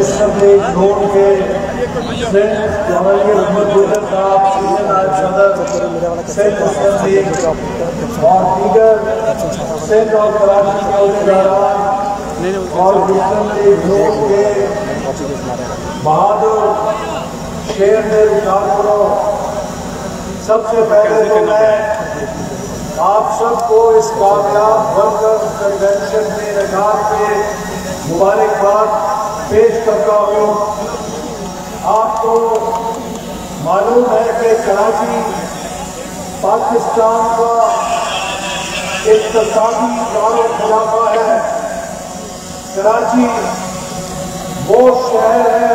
बहादुर शेर से विचार करो। सबसे पहले आप सबको इस कामयाब वर्ल्ड कन्वेंशन में इनकार के मुबारकबाद पेश करता हूँ। आपको मालूम है कि कराची पाकिस्तान का इक़्तिसादी दारुल-ख़िलाफ़ा है। कराची वो शहर है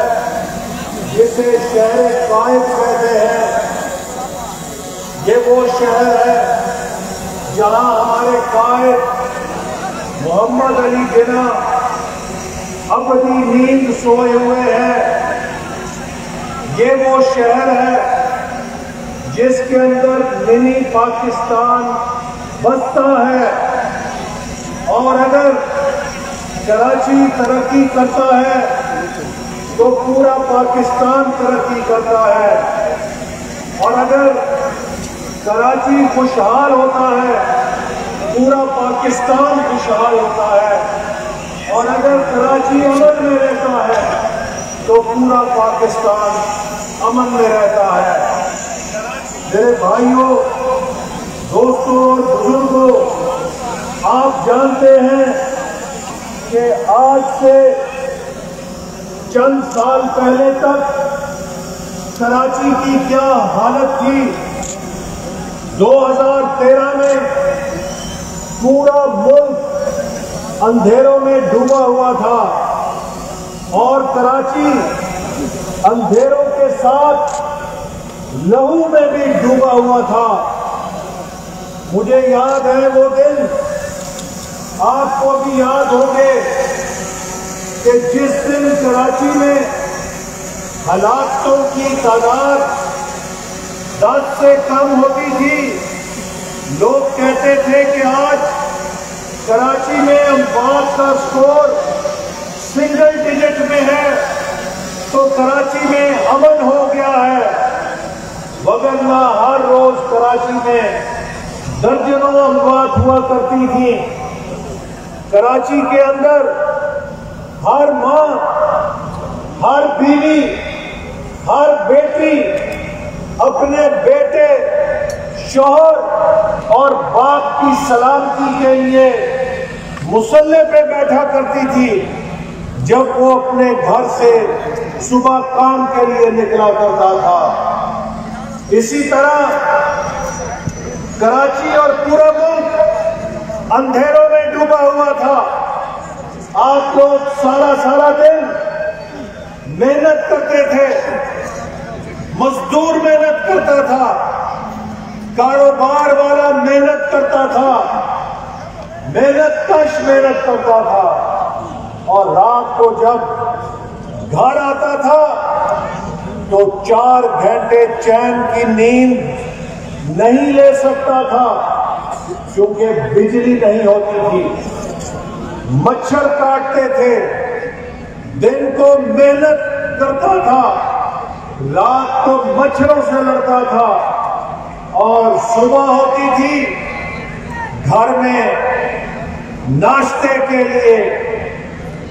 जिसे शहर कायम कहते हैं। ये वो शहर है जहाँ हमारे कायद मोहम्मद अली जिन्ना अपनी नींद सोए हुए हैं। ये वो शहर है जिसके अंदर मिनी पाकिस्तान बसता है। और अगर कराची तरक्की करता है तो पूरा पाकिस्तान तरक्की करता है। और अगर कराची खुशहाल होता है पूरा पाकिस्तान खुशहाल होता है। और अगर कराची अमन में रहता है तो पूरा पाकिस्तान अमन में रहता है। मेरे भाइयों, दोस्तों और बुजुर्गों, आप जानते हैं कि आज से चंद साल पहले तक कराची की क्या हालत थी। 2013 में पूरा मुल्क अंधेरों में डूबा हुआ था और कराची अंधेरों के साथ लहू में भी डूबा हुआ था। मुझे याद है वो दिन, आपको भी याद होंगे कि जिस दिन कराची में हलाकतों की तादाद 10 से कम होती थी, लोग कहते थे कि आज कराची में अमवात का स्कोर सिंगल डिजिट में है तो कराची में अमन हो गया है। वगरना हर रोज कराची में दर्जनों अमवात हुआ करती थी। कराची के अंदर हर माँ, हर बीवी, हर बेटी अपने बेटे, शोहर और बाप की सलामती के लिए मुसल्ले पे बैठा करती थी जब वो अपने घर से सुबह काम के लिए निकला करता था। इसी तरह कराची और पूरा मुल्क अंधेरों में डूबा हुआ था। आप लोग सारा दिन मेहनत करते थे, मजदूर मेहनत करता था, कारोबार वाला मेहनत करता था, मेहनत कश मेहनत करता था। और रात को जब घर आता था तो 4 घंटे चैन की नींद नहीं ले सकता था क्योंकि बिजली नहीं होती थी। मच्छर काटते थे, दिन को मेहनत करता था, रात को मच्छरों से लड़ता था। और सुबह होती थी, घर में नाश्ते के लिए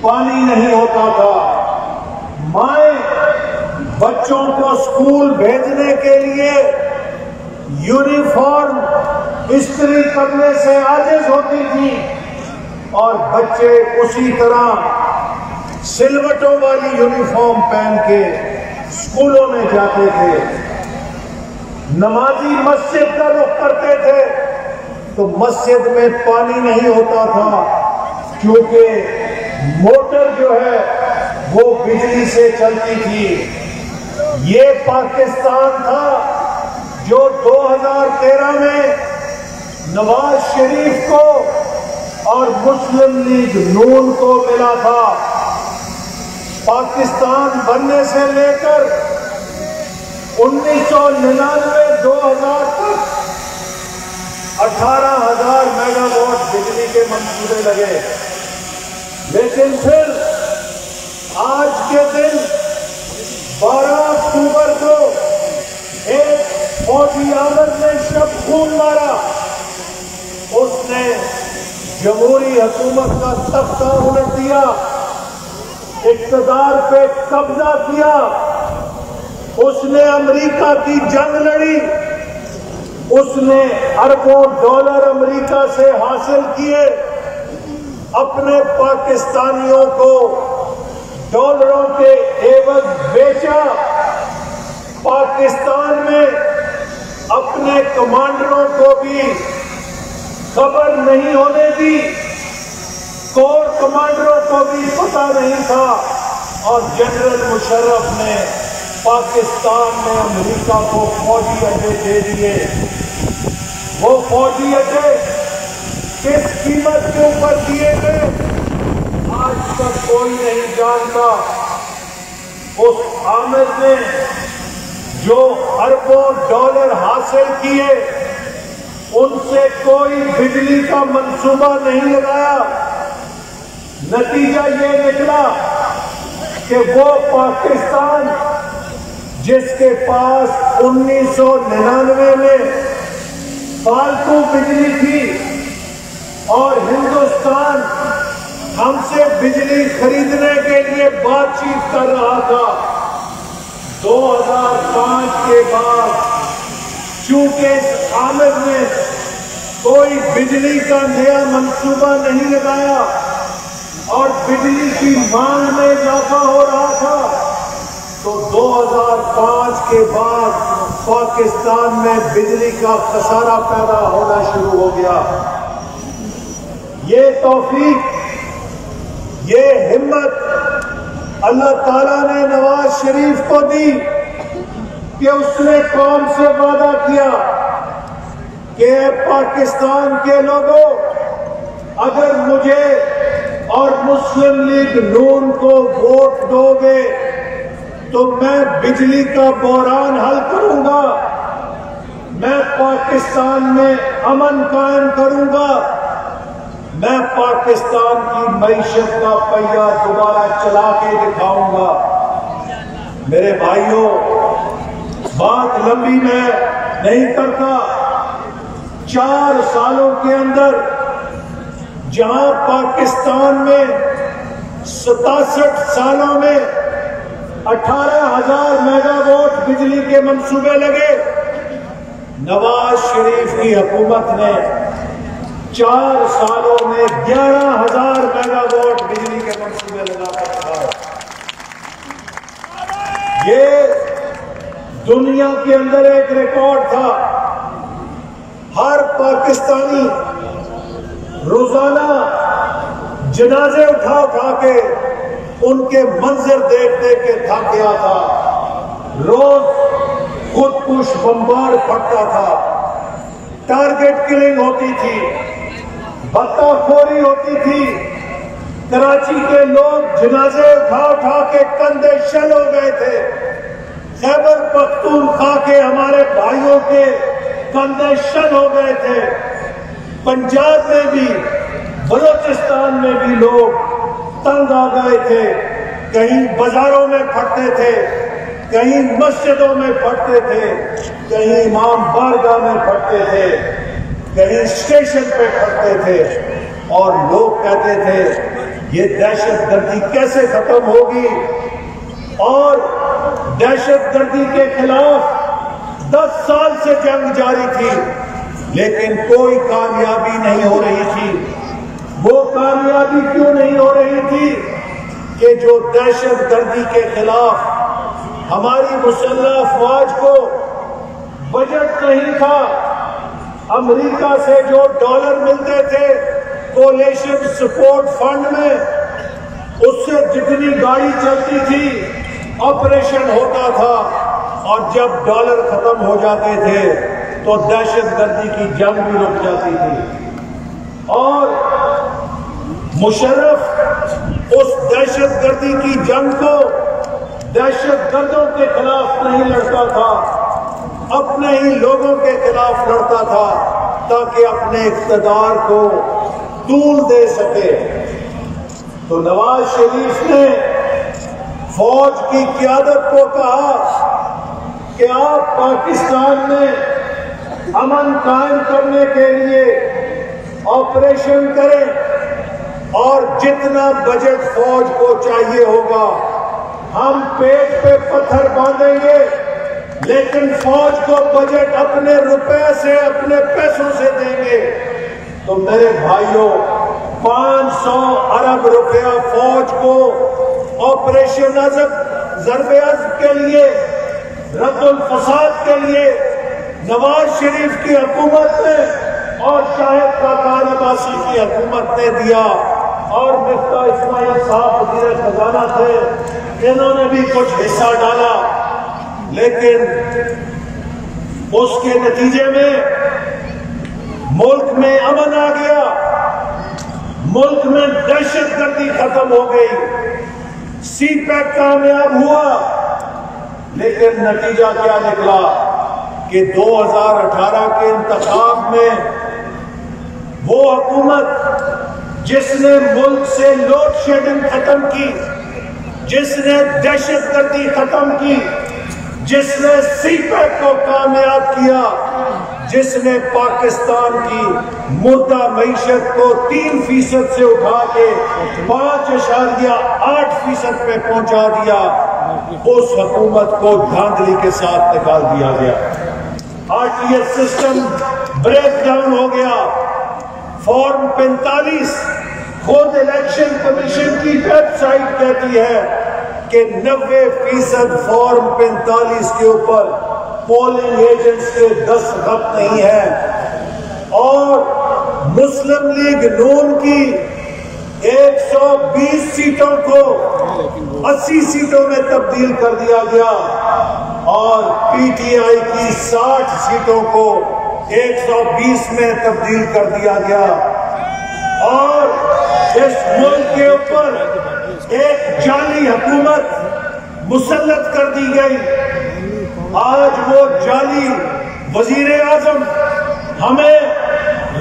पानी नहीं होता था। माएं बच्चों को स्कूल भेजने के लिए यूनिफॉर्म इस्त्री करने से आजिज होती थी और बच्चे उसी तरह सिलवटों वाली यूनिफॉर्म पहन के स्कूलों में जाते थे। नमाजी मस्जिद का रुख करते थे तो मस्जिद में पानी नहीं होता था क्योंकि मोटर जो है वो बिजली से चलती थी। ये पाकिस्तान था जो 2013 में नवाज शरीफ को और मुस्लिम लीग नून को मिला था। पाकिस्तान बनने से लेकर 1999-2000 तक 18,000 मेगावाट बिजली के मंसूबे लगे। लेकिन फिर आज आज के दिन 12 अक्टूबर को एक फौजी आलम ने शब खून मारा, उसने जमहूरी हुकूमत का तख्ता उलट दिया, इक़्तिदार पे कब्जा किया, उसने अमेरिका की जंग लड़ी, उसने अरबों डॉलर अमेरिका से हासिल किए, अपने पाकिस्तानियों को डॉलरों के एवज बेचा, पाकिस्तान में अपने कमांडरों को भी खबर नहीं होने दी, कोर कमांडरों को भी पता नहीं था, और जनरल मुशर्रफ ने पाकिस्तान में अमेरिका को फौजी अड्डे दे दिए। वो फौजी अड्डे किस कीमत के ऊपर दिए गए आज तक कोई नहीं जानता। उस आमिर ने जो अरबों डॉलर हासिल किए, उनसे कोई बिजली का मंसूबा नहीं लगाया। नतीजा ये निकला कि वो पाकिस्तान जिसके पास 1999 में फालतू बिजली थी और हिंदुस्तान हमसे बिजली खरीदने के लिए बातचीत कर रहा था, 2005 के बाद चूंकि इस आमिर ने कोई बिजली का नया मंसूबा नहीं लगाया और बिजली की मांग में इजाफा हो रहा था, तो 2005 के बाद पाकिस्तान में बिजली का खसारा पैदा होना शुरू हो गया। ये तौफीक, ये हिम्मत अल्लाह ताला ने नवाज शरीफ को दी कि उसने कौम से वादा किया कि पाकिस्तान के लोगों, अगर मुझे और मुस्लिम लीग नून को वोट दोगे तो मैं बिजली का बहरान हल करूंगा, मैं पाकिस्तान में अमन कायम करूंगा, मैं पाकिस्तान की मईशत का पहिया दोबारा चला के दिखाऊंगा। मेरे भाइयों, बात लंबी मैं नहीं करता। 4 सालों के अंदर जहां पाकिस्तान में 67 सालों में 18,000 मेगावाट बिजली के मंसूबे लगे, नवाज शरीफ की हुकूमत ने 4 सालों में 11,000 मेगावाट बिजली के मंसूबे लगा कर ये दुनिया के अंदर एक रिकॉर्ड था। हर पाकिस्तानी रोजाना जनाजे उठा उठा के उनके मंजर देख देख के थक गया था, रोज खुदकुश बमबार फटता था, टारगेट किलिंग होती थी, बत्ताखोरी होती थी, कराची के लोग जनाजे उठा उठा के कंधे शल हो गए थे, खैबर पख्तूनख्वा के हमारे भाइयों के कंधे शल हो गए थे, पंजाब में भी, बलूचिस्तान में भी लोग तंग आ गए थे, कहीं बाजारों में फटते थे, कहीं मस्जिदों में फटते थे, कहीं इमाम बारगाह में फटते थे, कहीं स्टेशन पे फटते थे, और लोग कहते थे ये दहशतगर्दी कैसे खत्म होगी। और दहशतगर्दी के खिलाफ 10 साल से जंग जारी थी, लेकिन कोई कामयाबी नहीं हो रही थी। वो कामयाबी क्यों नहीं हो रही थी कि जो दहशतगर्दी के खिलाफ हमारी मुसल्लह फौज को बजट नहीं था, अमेरिका से जो डॉलर मिलते थे कोलेशन सपोर्ट फंड में, उससे जितनी गाड़ी चलती थी ऑपरेशन होता था, और जब डॉलर खत्म हो जाते थे तो दहशतगर्दी की जंग भी रुक जाती थी। और मुशर्रफ उस दहशतगर्दी की जंग को दहशतगर्दों के खिलाफ नहीं लड़ता था, अपने ही लोगों के खिलाफ लड़ता था, ताकि अपने इक़्तिदार को तूल दे सके। तो नवाज शरीफ ने फौज की क़यादत को कहा कि आप पाकिस्तान में अमन कायम करने के लिए ऑपरेशन करें और जितना बजट फौज को चाहिए होगा हम पेट पे पत्थर बांधेंगे, लेकिन फौज को बजट अपने रुपए से अपने पैसों से देंगे। तो मेरे भाइयों 500 अरब रुपया फौज को ऑपरेशन ज़रबे अज़्म के लिए, रद्दुल फसाद के लिए नवाज शरीफ की हुकूमत ने और शाहिद खाकान अब्बासी की हुकूमत ने दिया। और मिफ्ता इस्माइल साहब वज़ीर खजाना थे, इन्होंने भी कुछ हिस्सा डाला, लेकिन उसके नतीजे में मुल्क में अमन आ गया, मुल्क में दहशतगर्दी खत्म हो गई, सी पैक कामयाब हुआ। लेकिन नतीजा क्या निकला कि 2018 के इंतखाब में वो हुकूमत जिसने मुल्क से लोड शेडिंग खत्म की, जिसने दहशतगर्दी खत्म की, जिसने सी पैक को कामयाब किया, जिसने पाकिस्तान की मुद्दा मईशत को 3% से उठा के 5.8% पे पहुंचा दिया, उस हुकूमत को धांधली के साथ निकाल दिया गया। आज ये सिस्टम ब्रेक डाउन हो गया। फॉर्म 45 खुद इलेक्शन कमीशन की वेबसाइट कहती है कि 90% फॉर्म 45 के ऊपर पोलिंग एजेंट्स के दस्तखत नहीं है, और मुस्लिम लीग नून की 120 सीटों को 80 सीटों में तब्दील कर दिया गया और पीटीआई की 60 सीटों को 120 में तब्दील कर दिया गया। और इस मुल्क के ऊपर एक जाली हुकूमत मुसल्लत कर दी गई। आज वो जाली वजीरे आजम हमें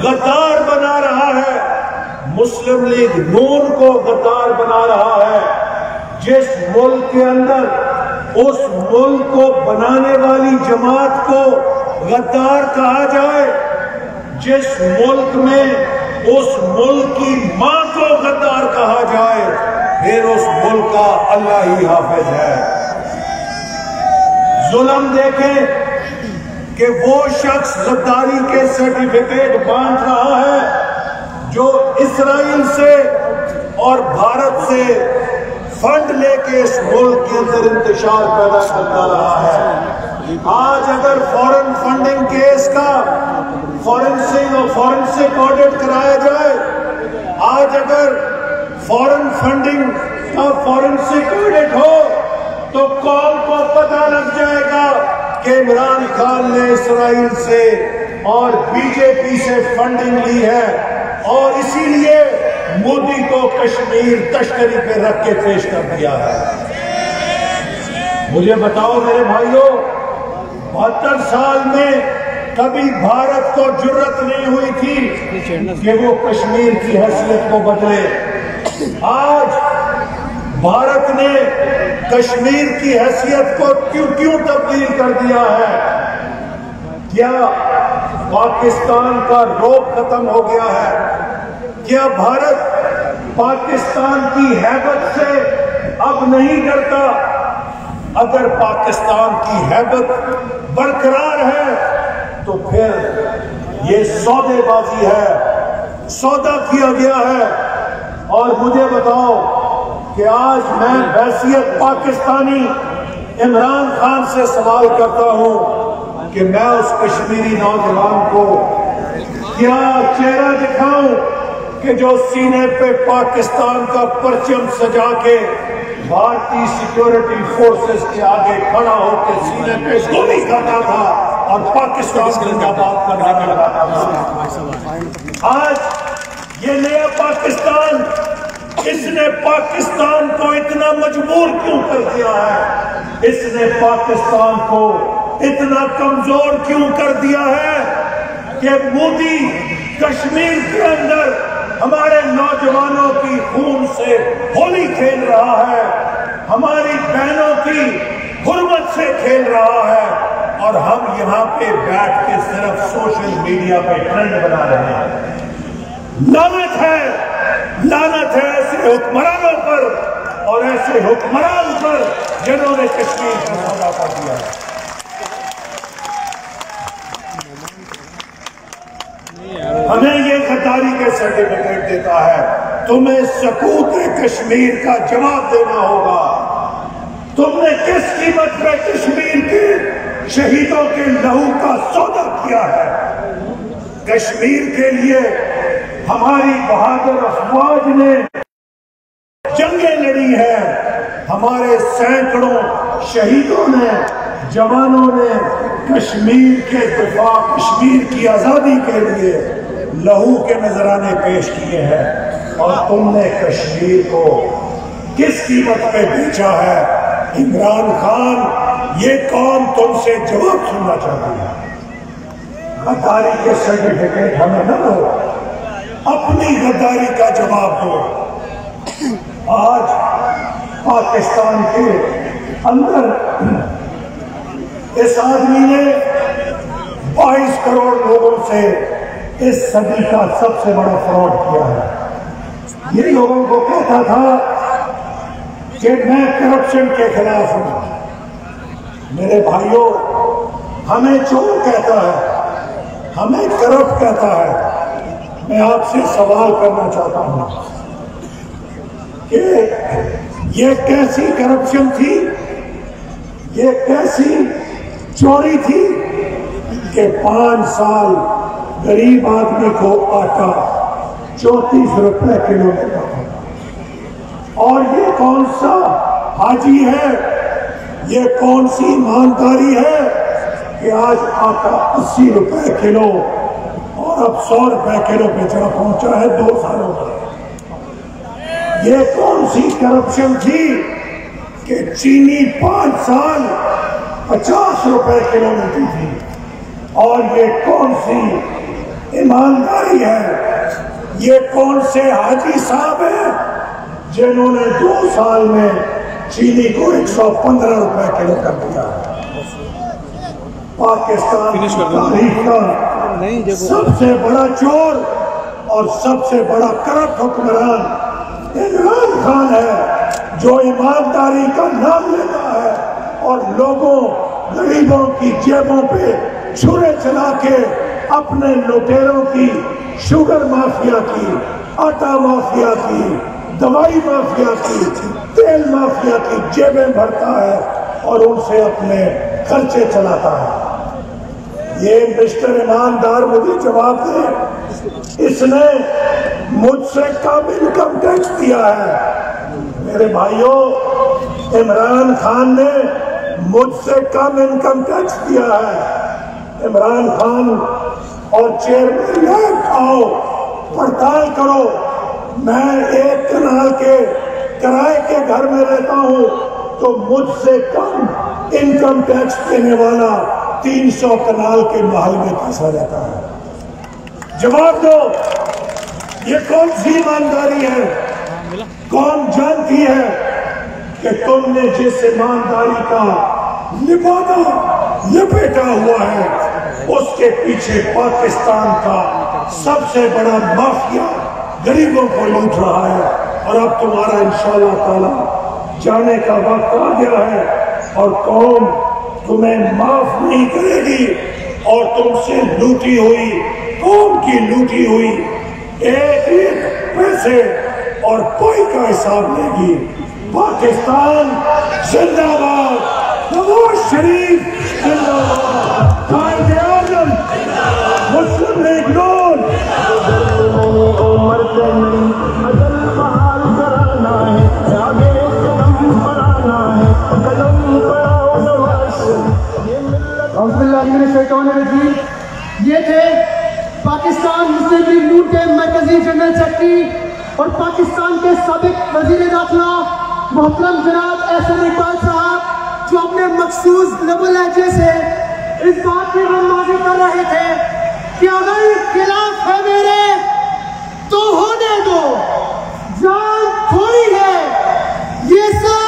गद्दार बना रहा है, मुस्लिम लीग नून को गद्दार बना रहा है। जिस मुल्क के अंदर उस मुल्क को बनाने वाली जमात को गद्दार कहा जाए, जिस मुल्क में उस मुल्क की मां को गद्दार कहा जाए, फिर उस मुल्क का अल्लाह ही हाफिज है। जुल्म देखें कि वो शख्स गद्दारी के सर्टिफिकेट बांट रहा है जो इसराइल से और भारत से फंड लेके इस मुल्क के अंदर इंतशार पैदा करता रहा है। आज अगर फॉरेन फंडिंग केस का फॉरेंसिक ऑडिट कराया जाए, आज अगर फॉरेन फंडिंग का फॉरेंसिक ऑडिट हो तो कौम को पता लग जाएगा कि इमरान खान ने इसराइल से और बीजेपी से फंडिंग ली है और इसीलिए मोदी को कश्मीर तस्करी पे रख के पेश कर दिया है। मुझे बताओ मेरे भाइयों, 72 साल में कभी भारत को जुर्रत नहीं हुई थी कि वो कश्मीर की हैसियत को बदले। आज भारत ने कश्मीर की हैसियत को क्यों तब्दील कर दिया है? क्या पाकिस्तान का रोप खत्म हो गया है? क्या भारत पाकिस्तान की हैबत से अब नहीं डरता? अगर पाकिस्तान की हैबत बरकरार है तो फिर ये सौदेबाजी है, सौदा किया गया है। और मुझे बताओ कि आज मैं हैसियत पाकिस्तानी इमरान खान से सवाल करता हूं कि मैं उस कश्मीरी नौजवान को क्या चेहरा दिखाऊं कि जो सीने पे पाकिस्तान का परचम सजा के भारतीय सिक्योरिटी फोर्सेस के आगे खड़ा होकर सीने पे गोली खाता था और पाकिस्तान से बात करने लगा। आज ये नया पाकिस्तान, इसने पाकिस्तान को इतना मजबूर क्यों कर दिया है? इसने पाकिस्तान को इतना कमजोर क्यों कर दिया है कि मोदी कश्मीर के अंदर हमारे नौजवानों की खून से होली खेल रहा है? हमारी बहनों की गुर्बत से खेल रहा है और हम यहाँ पे बैठ के सिर्फ सोशल मीडिया पे ट्रेंड बना रहे हैं। लानत है ऐसे हुक्मरानों पर और ऐसे हुक्मरान पर जिन्होंने कश्मीर को सौदा कर दिया। हमें ये गद्दारी के सर्टिफिकेट देता है। तुम्हें सकूत कश्मीर का जवाब देना होगा। तुमने किस कीमत पर कश्मीर के शहीदों के लहू का सौदा किया है? कश्मीर के लिए हमारी बहादुर अफवाज ने जंगे लड़ी है, हमारे सैकड़ों शहीदों ने, जवानों ने कश्मीर के दिफा, कश्मीर की आजादी के लिए लहू के नजराने पेश किए हैं और तुमने कश्मीर को किस कीमत पे बेचा है? इमरान खान, ये कौम तुमसे जवाब सुनना चाहती है। गद्दारी के सर्टिफिकेट हमें न दो, अपनी गद्दारी का जवाब दो। आज पाकिस्तान के अंदर इस आदमी ने 22 करोड़ लोगों से इस सदी का सबसे बड़ा फ्रॉड किया है। ये लोगों को कहता था कि मैं करप्शन के खिलाफ हूं। मेरे भाइयों, हमें चोर कहता है, हमें करप्ट कहता है। मैं आपसे सवाल करना चाहता हूं कि ये कैसी करप्शन थी, ये कैसी चोरी थी कि 5 साल गरीब आदमी को आटा 34 रुपए किलो मिलता था। और ये कौन सा हाजी है, ये कौन सी ईमानदारी है कि आज आटा 80 रुपए किलो और अब 100 रुपए किलो बेचना पहुंचा है 2 सालों में। ये कौन सी करप्शन थी कि चीनी 5 साल 50 रुपए किलो मिलती थी। और ये कौन सी ईमानदारी है, ये कौन से हाजी साहब हैं जिन्होंने 2 साल में चीनी को 115 रुपए किलो कर दिया। पाकिस्तान तारीख का सबसे बड़ा चोर और सबसे बड़ा करप्ट हुक्मरान इमरान खान है, जो ईमानदारी का नाम लेता है और लोगों, गरीबों की जेबों पे छुरे चला के अपने लुटेरों की, शुगर माफिया की, आटा माफिया की, दवाई माफिया की, तेल माफिया की जेबें भरता है और उनसे अपने खर्चे चलाता है। ये मिस्टर ईमानदार मुझे जवाब दे, इसने मुझसे कम इनकम टैक्स दिया है? मेरे भाइयों, इमरान खान ने मुझसे कम इनकम टैक्स दिया है। इमरान खान और चेयरमैन लैब आओ, पड़ताल करो। मैं एक कनाल के किराए के घर में रहता हूँ तो मुझसे कम इनकम टैक्स देने वाला 300 कनाल के महल में फंसा रहता है। जवाब दो, ये कौन सी ईमानदारी है? कौन जानती है कि तुमने जिस ईमानदारी का लिबादा लपेटा हुआ है उसके पीछे पाकिस्तान का सबसे बड़ा माफिया गरीबों को लूट रहा है? और अब तुम्हारा इंशाल्लाह ताला जाने का वक्त आ गया है और कौम तुम्हें माफ नहीं करेगी और तुमसे लूटी हुई कौम की लूटी हुई एक पैसे और कोई का हिसाब लेगी। पाकिस्तान जिंदाबाद, नवाज शरीफ जिंदाबाद, कायदे आजम मुस्लिम लीग नून। मरते नहीं, अदल बहाल कराना है, जागे कदम बढ़ाना है, कदम बढ़ाओ नवाज शरीफ। अल्लाह ने शैतान रजीम। ये थे पाकिस्तान मुस्लिम लीग नून के मरकजी जनरल सेक्रेटरी और पाकिस्तान के साबिक वजीर दाखिला मोहतरम जनाब एहसन इकबाल साहब, जो अपने मखसूस नबुल लहजे से इस बात की रवानगी कर रहे थे कि अगर खिलाफ है मेरे तो होने दो, जान थोड़ी है ये सब।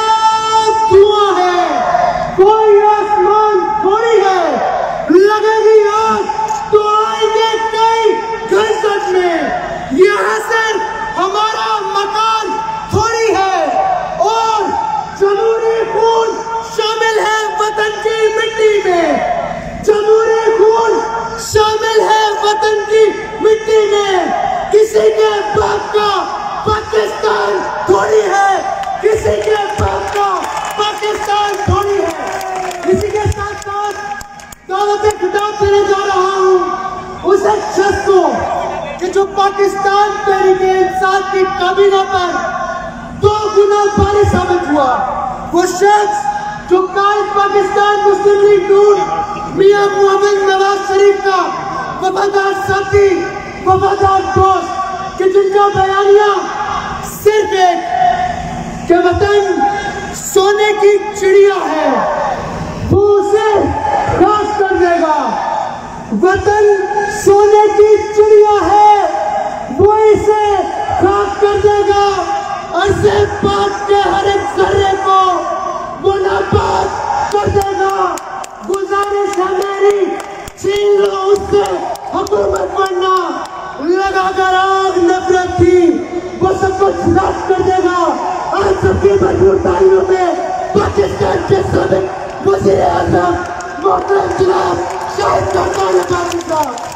किसी के बाप का पाकिस्तान थोड़ी है, किसी के बाप का पाकिस्तान थोड़ी है। इसी के साथ साथ दौलत खुदा देने जा रहा हूँ उस शख्स को कि जो पाकिस्तान तहरीक इंसाफ की काबिना पर 2 गुना भारी साबित हुआ। वो शख्स जो काल पाकिस्तान मुस्लिम लीग मियां मोहम्मद नवाज शरीफ का वफादार साथी, वफादार दोस्त, कि जिनका बयानिया सिर्फ एक कि वतन सोने की चिड़िया है, वो उसे नाश कर देगा। वतन सोने की चिड़िया है, वो इसे नाश कर देगा। अर्ज़े पाक के हर एक जर्रे को मुनाबाद कर देगा। गुजारिश है मेरी, छीन लो उससे हुकूमत बनना। लगाकर आग नफरत थी, वो सब कुछ नाश कर देगा। आज सबकी मजबूत तालियों में पाकिस्तान के सबक वज़ीर-ए-आज़म मोहतरम जनाब शाहिद खाकान अब्बासी साहब।